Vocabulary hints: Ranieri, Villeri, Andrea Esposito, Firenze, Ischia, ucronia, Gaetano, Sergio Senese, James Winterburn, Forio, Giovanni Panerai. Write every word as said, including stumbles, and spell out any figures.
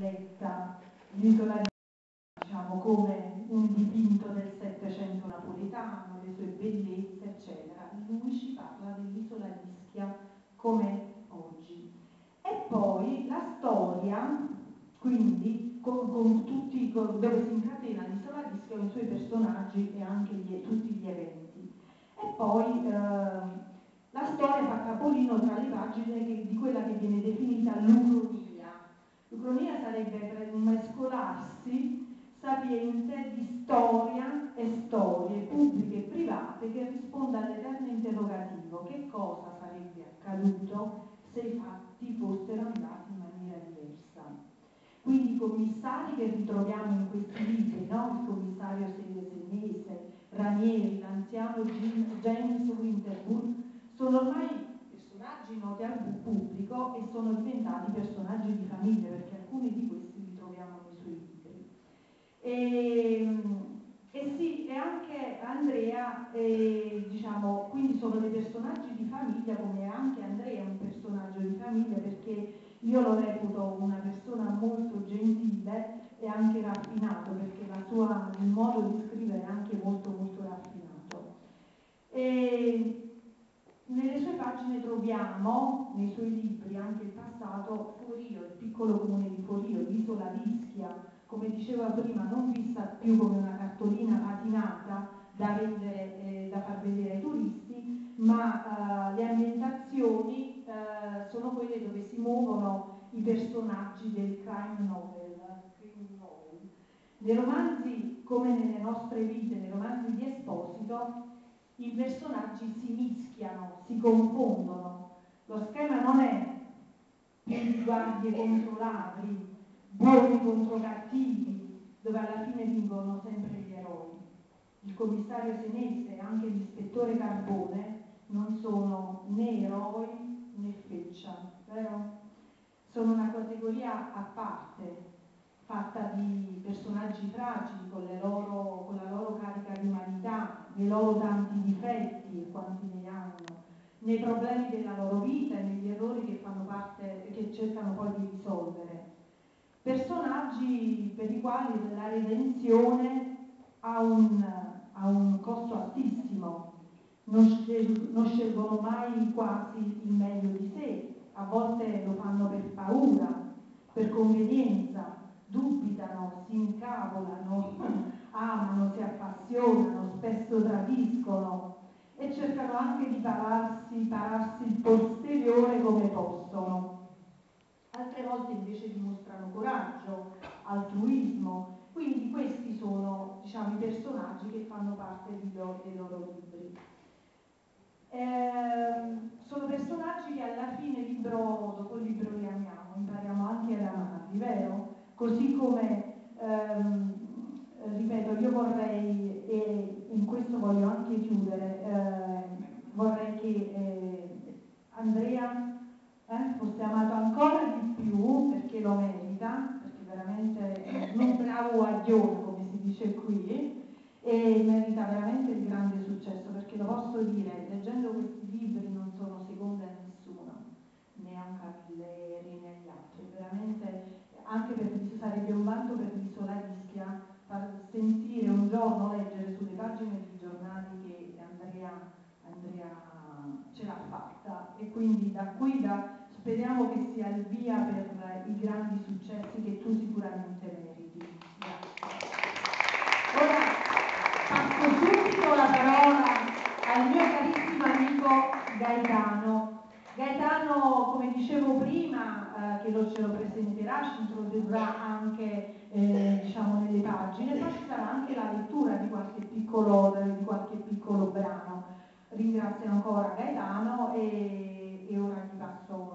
L'intolleranza, diciamo, come un dipinto del Settecento napoletano, le sue bellezze, eccetera. Lui ci parla dell'isola di Ischia come oggi. E poi la storia, quindi, con, con tutti, con, dove si incatena l'isola di Ischia, con i suoi personaggi e anche gli, tutti gli eventi. E poi eh, la storia fa capolino tra le pagine che, di quella che viene definita l'ucronia. L'ucronia sarebbe un mescolarsi sapiente di storia e storie pubbliche e private che risponda all'eterno interrogativo: che cosa sarebbe accaduto se i fatti fossero andati in maniera diversa. Quindi i commissari che ritroviamo in questi libri, no? Il commissario Sergio Senese, Ranieri, l'anziano James Winterburn, sono ormai personaggi noti al pubblico e sono diventati personaggi di famiglia, perché alcuni di questi li troviamo nei suoi libri. E, e sì, e anche Andrea, eh, diciamo, quindi sono dei personaggi di famiglia, come anche Andrea è un personaggio di famiglia, perché io lo reputo una persona molto gentile e anche raffinato, perché la sua, il modo di scrivere è anche molto molto raffinato. E, nelle sue pagine troviamo, nei suoi libri, anche il passato, Forio, il piccolo comune di Forio, l'isola di Ischia, come diceva prima, non vista più come una cartolina patinata da, vendere, eh, da far vedere ai turisti, ma eh, le ambientazioni eh, sono quelle dove si muovono i personaggi del crime novel, crime novel. Nei romanzi, come nelle nostre vite, nei romanzi di Esposito, i personaggi si mischiano, si confondono. Lo schema non è più guardie contro ladri, buoni contro cattivi, dove alla fine vincono sempre gli eroi. Il commissario Senese e anche l'ispettore Carbone non sono né eroi né feccia, vero? Sono una categoria a parte, fatta di personaggi fragili con, le loro, con la loro carica di umanità, nei loro tanti difetti, quanti ne hanno, nei problemi della loro vita e negli errori che fanno parte, che cercano poi di risolvere. Personaggi per i quali la redenzione ha un, ha un costo altissimo, non, scel- non scelgono mai quasi il meglio di sé, a volte lo fanno per paura, per convenienza, dubitano, si incavolano, amano, si appassionano, spesso tradiscono e cercano anche di pararsi, pararsi il posteriore come possono. Altre volte invece dimostrano coraggio, altruismo, quindi questi sono, diciamo, i personaggi che fanno parte di loro, dei loro libri. Eh, sono personaggi che alla fine, libro dopo libro, li amiamo, impariamo anche ad amarli, vero? Così come, ehm, ripeto, io vorrei, e in questo voglio anche chiudere, eh, vorrei che eh, Andrea eh, fosse amato ancora di più, perché lo merita, perché veramente è un bravo guaglione, come si dice qui, e merita veramente il grande successo, perché lo posso dire, leggendo questi libri non sono seconda a nessuno, né a un Villeri, né agli altri, veramente. Anche perché sarebbe un vanto per l'isola di Ischia far sentire un giorno, leggere sulle pagine dei giornali che Andrea, Andrea ce l'ha fatta, e quindi da qui da, speriamo che sia il via per i grandi successi che tu sicuramente meriti. Grazie. Ora passo subito la parola al mio carissimo amico Gaetano. Gaetano, come dicevo prima, eh, che lo ce lo presenterà, ci introdurrà anche eh, diciamo, nelle pagine, poi ci sarà anche la lettura di qualche piccolo, di qualche piccolo brano. Ringrazio ancora Gaetano e, e ora gli passo